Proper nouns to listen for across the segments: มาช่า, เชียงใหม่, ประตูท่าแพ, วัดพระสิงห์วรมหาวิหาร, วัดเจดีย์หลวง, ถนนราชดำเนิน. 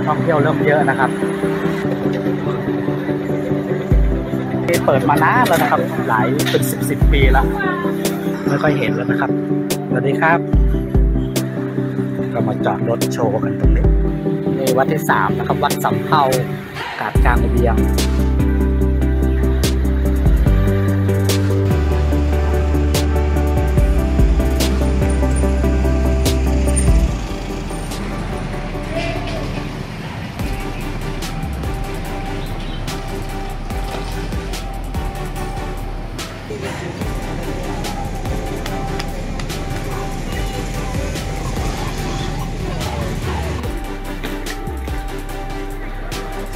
นักท่องเที่ยวเริ่มเยอะนะครับเปิดมานานแล้วนะครับหลายเป็น10ปีแล้วไม่ค่อยเห็นแล้วนะครับสวัสดีครับก็มาจอดรถโชว์กันตรงนี้ในวัดที่3นะครับวัดสำเภากาดกลางเบียง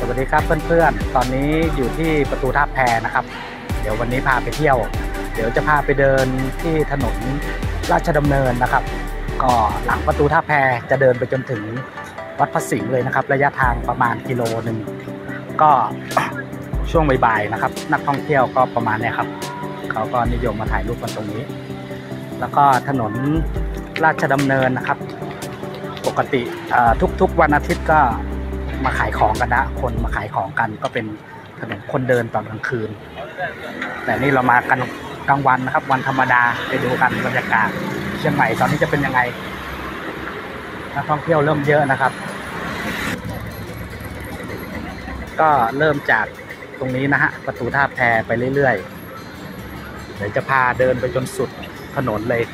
สวัสดีครับเพื่อนๆตอนนี้อยู่ที่ประตูท่าแพนะครับเดี๋ยววันนี้พาไปเที่ยวเดี๋ยวจะพาไปเดินที่ถนนราชดำเนินนะครับก็หลังประตูท่าแพจะเดินไปจนถึงวัดพระสิงห์เลยนะครับระยะทางประมาณกิโลนึงก็ช่วงบ่ายๆนะครับนักท่องเที่ยวก็ประมาณนี้ครับเขาก็นิยมมาถ่ายรูปกันตรงนี้แล้วก็ถนนราชดำเนินนะครับปกติทุกๆวันอาทิตย์ก็มาขายของกันนะคนมาขายของกันก็เป็นถนนคนเดินตอนกลางคืนแต่นี่เรามากันกลางวันนะครับวันธรรมดาไปดูกันบรรยากาศเชียงใหม่ตอนนี้จะเป็นยังไงนักท่องเที่ยวเริ่มเยอะนะครับก็เริ่มจากตรงนี้นะฮะประตูท่าแพไปเรื่อยๆเดี๋ยวจะพาเดินไปจนสุดถนนเลย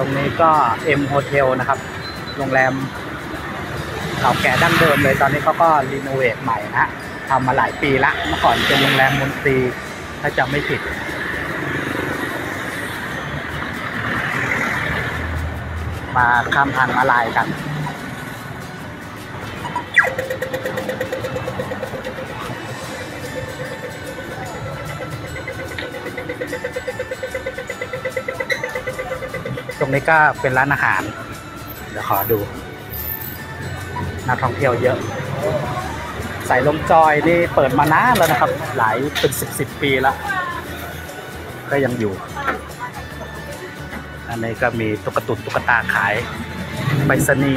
ตรงนี้ก็เอ็มโฮเทลนะครับโรงแรมเก่าแก่ดั้งเดิมเลยตอนนี้เขาก็รีโนเวทใหม่นะทำมาหลายปีละเมื่อก่อนเป็นโรงแรมมนตรีถ้าจำไม่ผิดมาข้ามทางมาลายกันตรงนี้ก็เป็นร้านอาหารเดี๋ยวขอดูนักท่องเที่ยวเยอะสายลมจอยนี่เปิดมานานแล้วนะครับหลายเป็นสิบปีแล้วก็ยังอยู่อันนี้ก็มีตุ๊กตุนตุ๊กตาขายไปสนี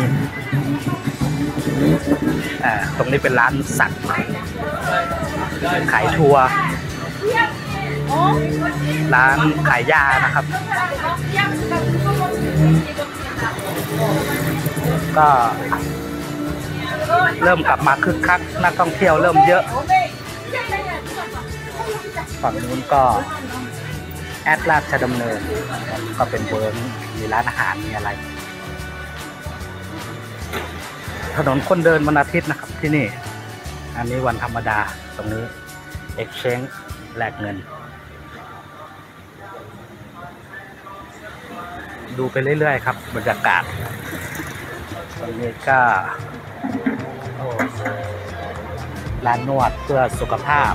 ตรงนี้เป็นร้านสัตว์ขายทัวร์ร้านขายยานะครับก็เริ่มกลับมาคึกคักนักท่องเที่ยวเริ่มเยอะฝั่งนู้นก็แอดราชดำเนินก็เป็นเวิร์กมีร้านอาหารมีอะไรถนนคนเดินวันอาทิตย์นะครับที่นี่อันนี้วันธรรมดาตรงนี้ Exchange แลกเงินดูไปเรื่อยๆครับบรรยากาศตรงนี้ก็ร้านนวดเพื่อสุขภาพ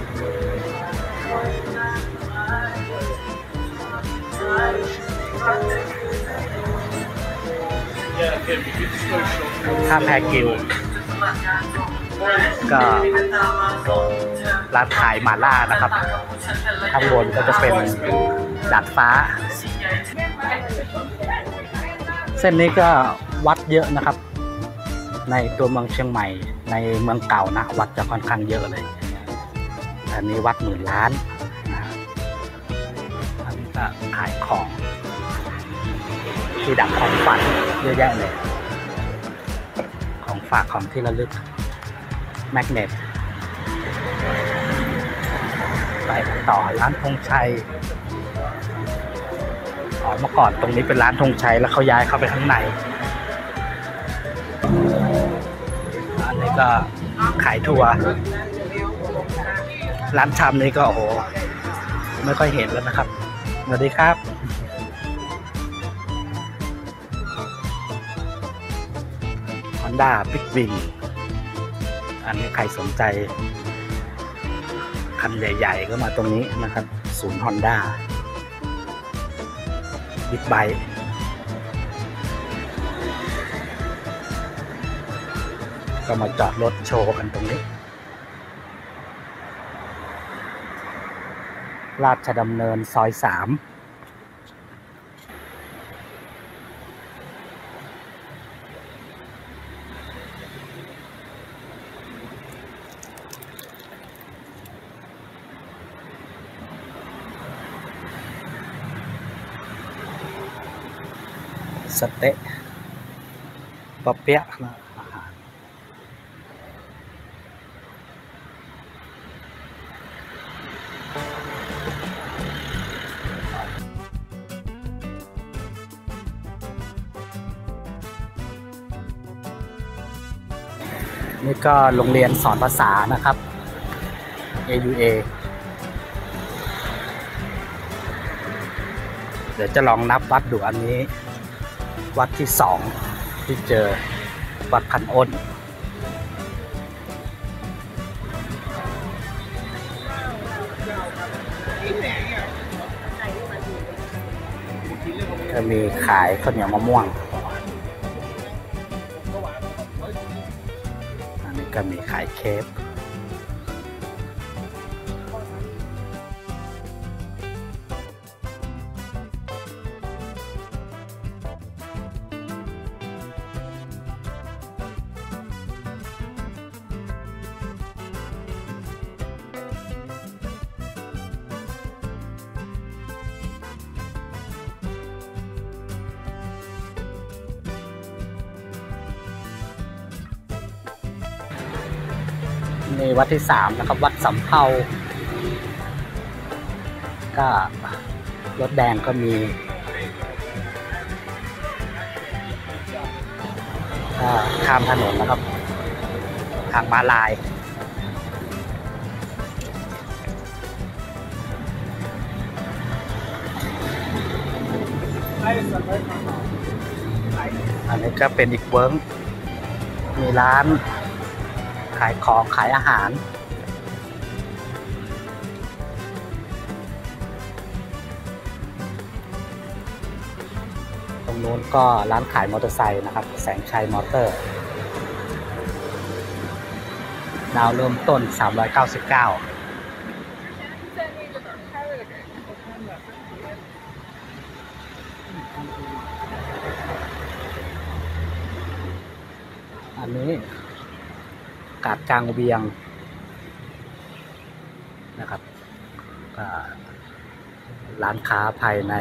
ท่าแพกิวก็ร้านขายหม่าล่านะครับข้างบนก็จะเป็นดาดฟ้าเส้นนี้ก็วัดเยอะนะครับในตัวเมืองเชียงใหม่ในเมืองเก่านะวัดจะค่อนข้างเยอะเลยอันนี้วัดหมื่นล้านอันนี้ก็ขายของที่ดักของฝากเยอะแยะเลยของฝากของที่ระลึกแมกเนตไปต่อร้านธงชัยเมื่อก่อนตรงนี้เป็นร้านธงชัยแล้วเขาย้ายเข้าไปข้างในอันนี้ก็ขายทัวร์ร้านชำนี้ก็โอ้โหไม่ค่อยเห็นแล้วนะครับสวัสดีครับฮอนด้าบิ๊กวิงอันนี้ใครสนใจคันใหญ่ๆก็มาตรงนี้นะครับศูนย์ฮอนด้าบิ๊กไบค์ก็มาจอดรถโชว์กันตรงนี้ราชดำเนินซอย3 สเต๊ะปลาเปี๊ยะนะอาหารนี่ก็โรงเรียนสอนภาษานะครับ AUA เดี๋ยวจะลองนับวัดดูอันนี้วัดที่2ที่เจอวัดพันอ้นจะมีขายข้าวเหนียวมะม่วงอันนี้ก็มีขายเค้กนี่วัดที่3นะครับวัดสำเภาก็รถแดงก็มีข้ามถนนนะครับทางม้าลายอันนี้ก็เป็นอีกเวิ้งมีร้านขายของขายอาหารตรงนู้นก็ร้านขายมอเตอร์ไซค์นะครับแสงชัยมอเตอร์ดาวเริ่มต้น399อันนี้กาดกลางเวียงนะครับร้านค้าภายใน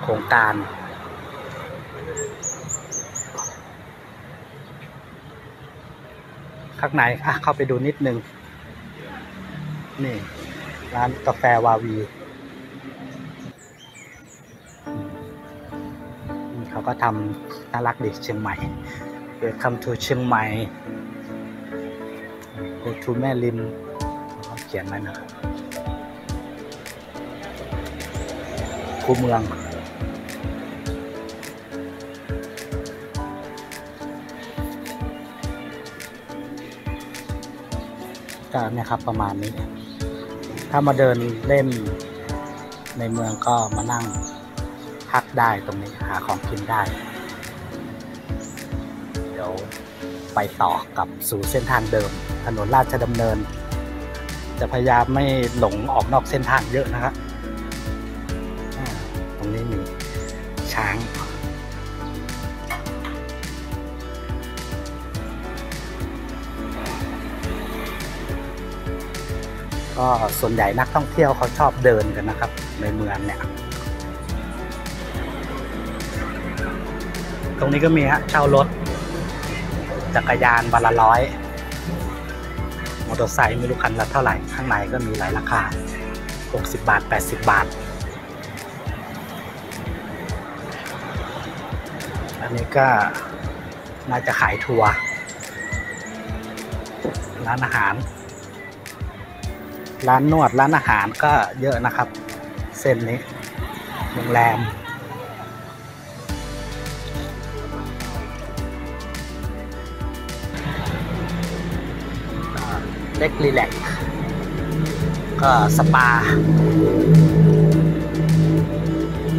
โครงการข้างในเข้าไปดูนิดนึงนี่ร้านกาแฟวาวีเขาก็ทำน่ารักดีเชียงใหม่ Welcome to เชียงใหม่โอทูแม่ริมเขาเขียนไว้นะครับคูเมืองก็เนี่ยครับประมาณนี้ถ้ามาเดินเล่นในเมืองก็มานั่งพักได้ตรงนี้หาของกินได้เดี๋ยวไปต่อกับสู่เส้นทางเดิมถนนราชดำเนินจะพยายามไม่หลงออกนอกเส้นทางเยอะนะครับตรงนี้มีช้างก็ส่วนใหญ่นักท่องเที่ยวเขาชอบเดินกันนะครับในเมืองเนี่ยตรงนี้ก็มีฮะเช่ารถจักรยานวันละ100มอเตอร์ไซค์ไม่รู้คันละเท่าไหร่ข้างในก็มีหลายราคา60 บาท80 บาทอันนี้ก็น่าจะขายทัวร์ร้านอาหารร้านนวดร้านอาหารก็เยอะนะครับเส้นนี้โรงแรมเล็กรีแลกก็สปา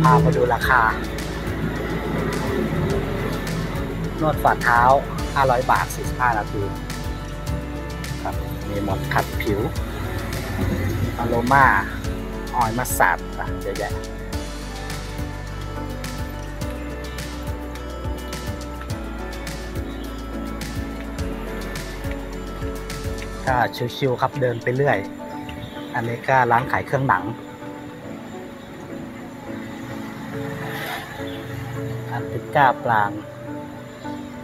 พาไปดูราคานวดฝ่าเท้า500 บาท45 นาทีครับมีหมดขัดผิวอโรมาออยล์มัสซาจเยอะแยะก็ชิวๆครับเดินไปเรื่อยอันนี้ก็ร้านขายเครื่องหนัง อันเป็นก้าปลาง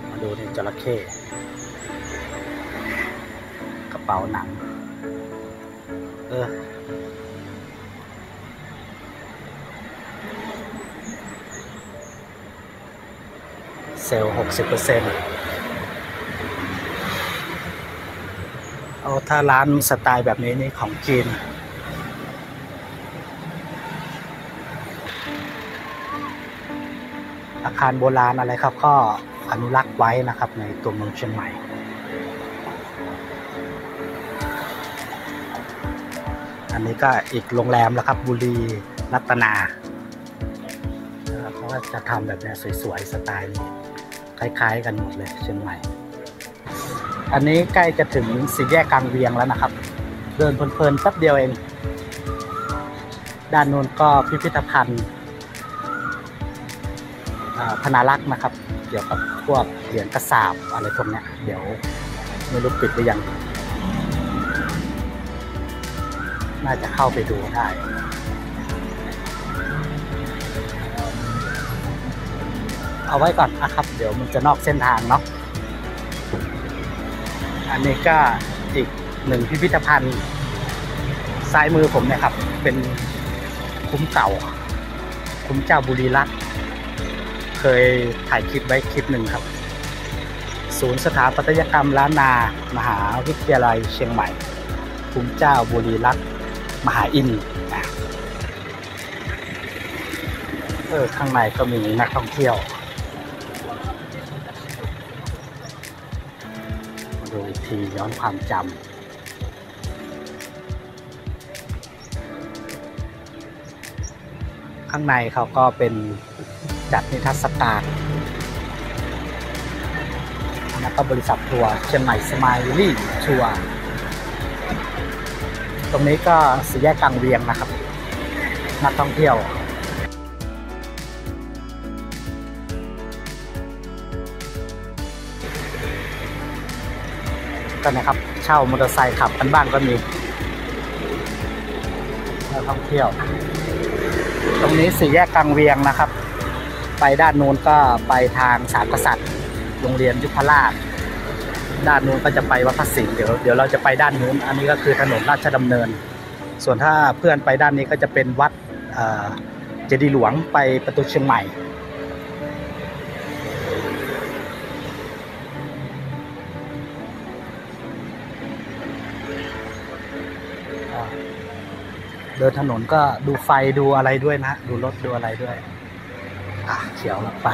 มาดูในจระเข้กระเป๋าหนังเซลล์ 60% เอาถ้าร้านสไตล์แบบนี้นี่ของจีนอาคารโบราณอะไรครับก็อนุรักษ์ไว้นะครับในตัวเมืองเชียงใหม่อันนี้ก็อีกโรงแรมแล้วครับบุรีรัตนาเขาก็จะทำแบบนี้สวยๆสไตล์คล้ายๆกันหมดเลยเชียงใหม่อันนี้ใกล้จะถึงสี่แยกกลางเวียงแล้วนะครับเดินเพลินๆแป๊บเดียวเองด้านนู้นก็พิพิธภัณฑ์พนารักษ์นะครับเกี่ยวกับพวกเหรียญกระสาบอะไรพวกนี้เดี๋ยวไม่รู้ปิดหรือยังน่าจะเข้าไปดูได้เอาไว้ก่อนนะครับเดี๋ยวมันจะนอกเส้นทางเนาะอันนี้ก็อีกหนึ่งพิพิธภัณฑ์ซ้ายมือผมนะครับเป็นคุ้มเก่าคุ้มเจ้าบุรีรัตน์เคยถ่ายคลิปไว้คลิปหนึ่งครับศูนย์สถาปัตยกรรมล้านนามหาวิทยาลัยเชียงใหม่คุ้มเจ้าบุรีรัตน์มหาอินทร์ข้างในก็มีนักท่องเที่ยวมาดูอีกทีย้อนความจำข้างในเขาก็เป็นจัดนิทรรศการแล้วก็บริษัททัวร์เชียงใหม่สไมลี่ทัวร์ตรงนี้ก็สี่แยกกลางเวียงนะครับนักท่องเที่ยวกันนะครับเช่ามอเตอร์ไซค์ขับกันบ้างก็มีนักท่องเที่ยวตรงนี้สี่แยกกลางเวียงนะครับไปด้านนู้นก็ไปทางสามกษัตริย์โรงเรียนยุพราชด้านนู้นก็จะไปวัดพระสิงห์เดี๋ยวเราจะไปด้านนู้นอันนี้ก็คือถนนราชดำเนินส่วนถ้าเพื่อนไปด้านนี้ก็จะเป็นวัดเจดีย์หลวงไปประตูเชียงใหม่เดินถนนก็ดูไฟดูอะไรด้วยนะดูรถดูอะไรด้วยเขียวแล้วไป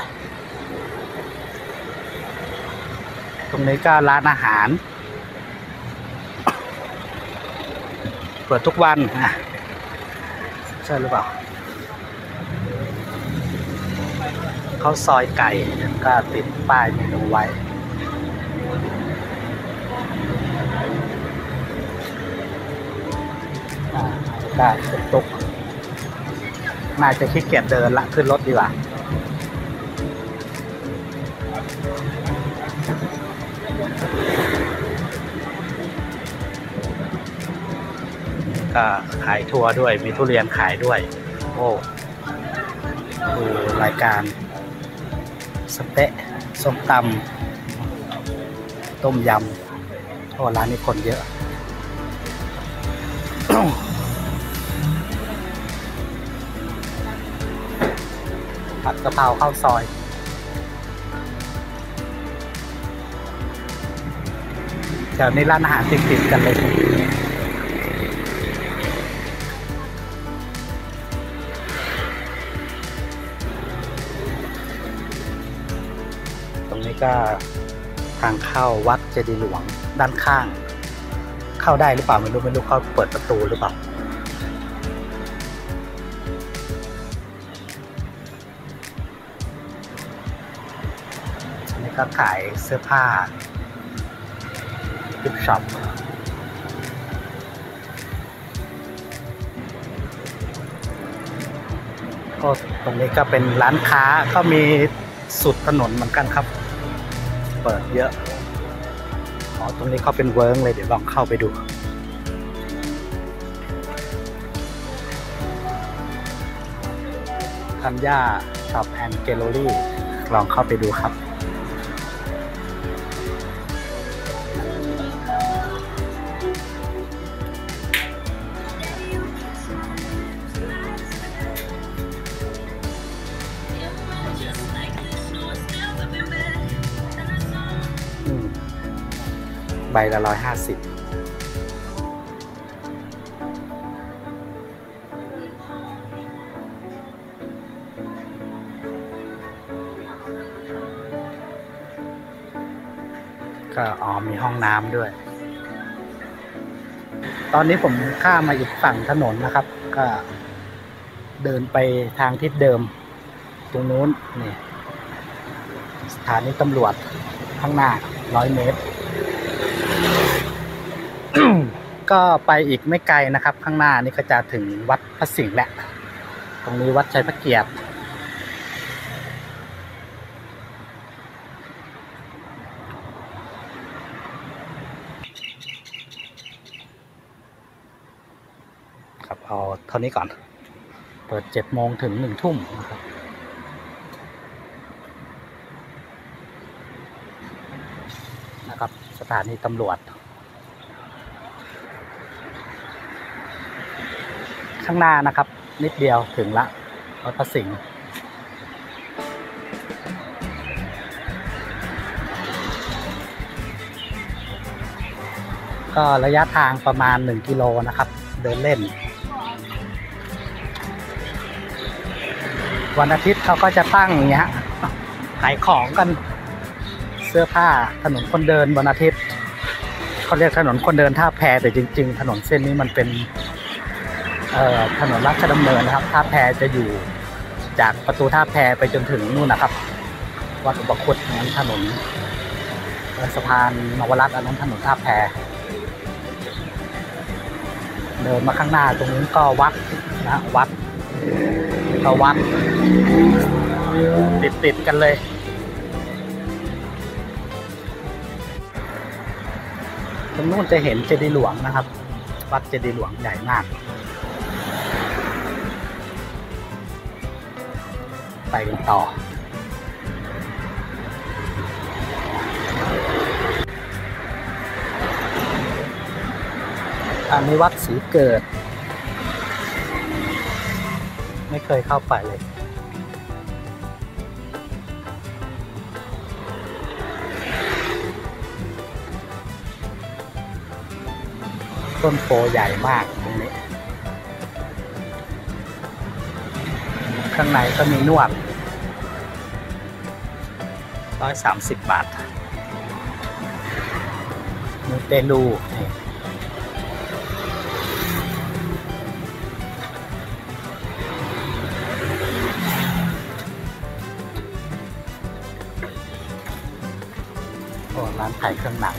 ตรงนี้ก็ร้านอาหารเปิดทุกวันใช่หรือเปล่าเขาซอยไก่ก็ติดป้ายเมนูไว้ได้ตุ๊กน่าจะขี้เกียจเดินละขึ้นรถดีกว่าก็ขายทัวร์ด้วยมีทุเรียนขายด้วยโอ้ดูรายการสเต๊ะส้มตำต้มยำโอ้ร้านนี้คนเยอะ ผัดกะเพราข้าวซอยแถวนี้ร้านอาหารติดๆกันเลยตรงนี้ก็ทางเข้าวัดเจดีย์หลวงด้านข้างเข้าได้หรือเปล่าไม่รู้เขาเปิดประตูหรือเปล่าก็ขายเสื้อผ้ากิฟต์ช็อปก็ตรงนี้ก็เป็นร้านค้าก็มีสุดถนนเหมือนกันครับเปิดเยอะตรงนี้เขาเป็นเวิร์กเลยเดี๋ยวลองเข้าไปดูธัญญาช็อปแอนด์แกลเลอรี่ ลองเข้าไปดูครับใบละ150ก็อ๋อมีห้องน้ำด้วยตอนนี้ผมข้ามมาอีกฝั่งถนนนะครับก็เดินไปทางทิศเดิมตรงนู้นนี่สถานีตำรวจข้างหน้า100 เมตร ก็ไปอีกไม่ไกลนะครับข้างหน้านี่ก็จะถึงวัดพระสิงห์แหละตรงนี้วัดชัยพระเกียรติครับเอาเท่านี้ก่อนเปิด7 โมงถึง1 ทุ่มนะครับสถานีตำรวจข้างหน้านะครับนิดเดียวถึงละวัดพระสิงห์ก็ระยะทางประมาณ1 กิโลนะครับเดินเล่นวันอาทิตย์เขาก็จะตั้งอย่างเงี้ยขายของกันเสื้อผ้าถนนคนเดินวันอาทิตย์เขาเรียกถนนคนเดินท่าแพแต่จริงๆถนนเส้นนี้มันเป็นถนนราชดำเนินนะครับท่าแพจะอยู่จากประตูท่าแพไปจนถึงนู่นนะครับวัดอุปคุตนั้นถนนสะพานนวรัตน์อันนั้นถนนท่าแพเดินมาข้างหน้าตรงนี้ก็วัดนะวัดติดกันเลยตรงนู้นจะเห็นเจดีย์หลวงนะครับวัดเจดีย์หลวงใหญ่มากไปกันต่ออันนี้วัดศรีเกิดไม่เคยเข้าไปเลยต้นโพใหญ่มากตรงนี้ข้างในก็มีนวด130 บาทมูเตลูร้านขายเครื่องหนัง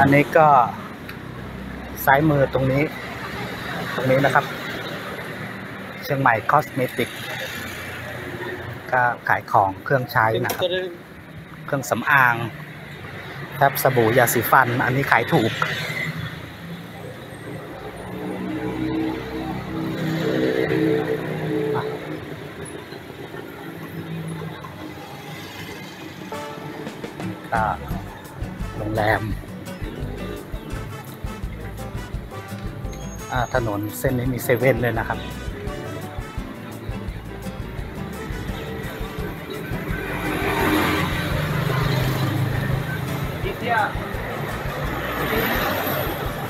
อันนี้ก็ซ้ายมือตรงนี้นะครับเชียงใหม่คอสเมติกก็ขายของเครื่องใช้นะครับเครื่องสำอางแทบสบู่ยาสีฟันอันนี้ขายถูกก็โรงแรมถนนเส้นนี้มีเซเว่นเลยนะครับ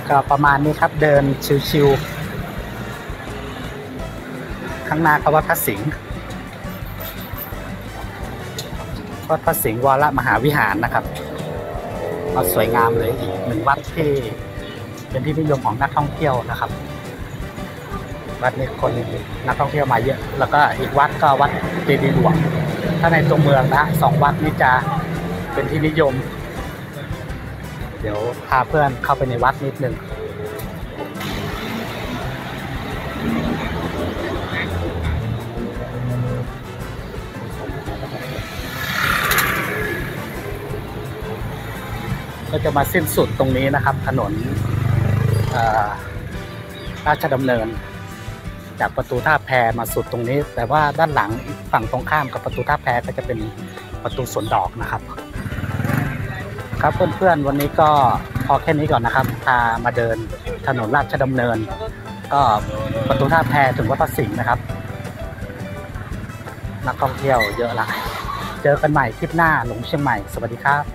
ก็ประมาณนี้ครับเดินชิวๆข้างหน้าก็วัดพระสิงห์วรมหาวิหารนะครับก็สวยงามเลยอีกหนึ่งวัดที่เป็นที่นิยมของนักท่องเที่ยวนะครับวัดนี้คนนักท่องเที่ยวมาเยอะแล้วก็อีกวัดก็วัดเจดีย์หลวงถ้าในตัวเมืองนะ2 วัดนี้จะเป็นที่นิยมเดี๋ยวพาเพื่อนเข้าไปในวัดนิดนึง ก็จะมาสิ้นสุดตรงนี้นะครับถนนราชดำเนินจากประตูท่าแพมาสุดตรงนี้แต่ว่าด้านหลังฝั่งตรงข้ามกับประตูท่าแพก็จะเป็นประตูสวนดอกนะครับครับเพื่อนๆวันนี้ก็พอแค่นี้ก่อนนะครับพามาเดินถนนราชดำเนินก็ประตูท่าแพถึงวัดพระสิงห์นะครับนักท่องเที่ยวเยอะหลายเจอกันใหม่คลิปหน้าหลงเชียงใหม่สวัสดีครับ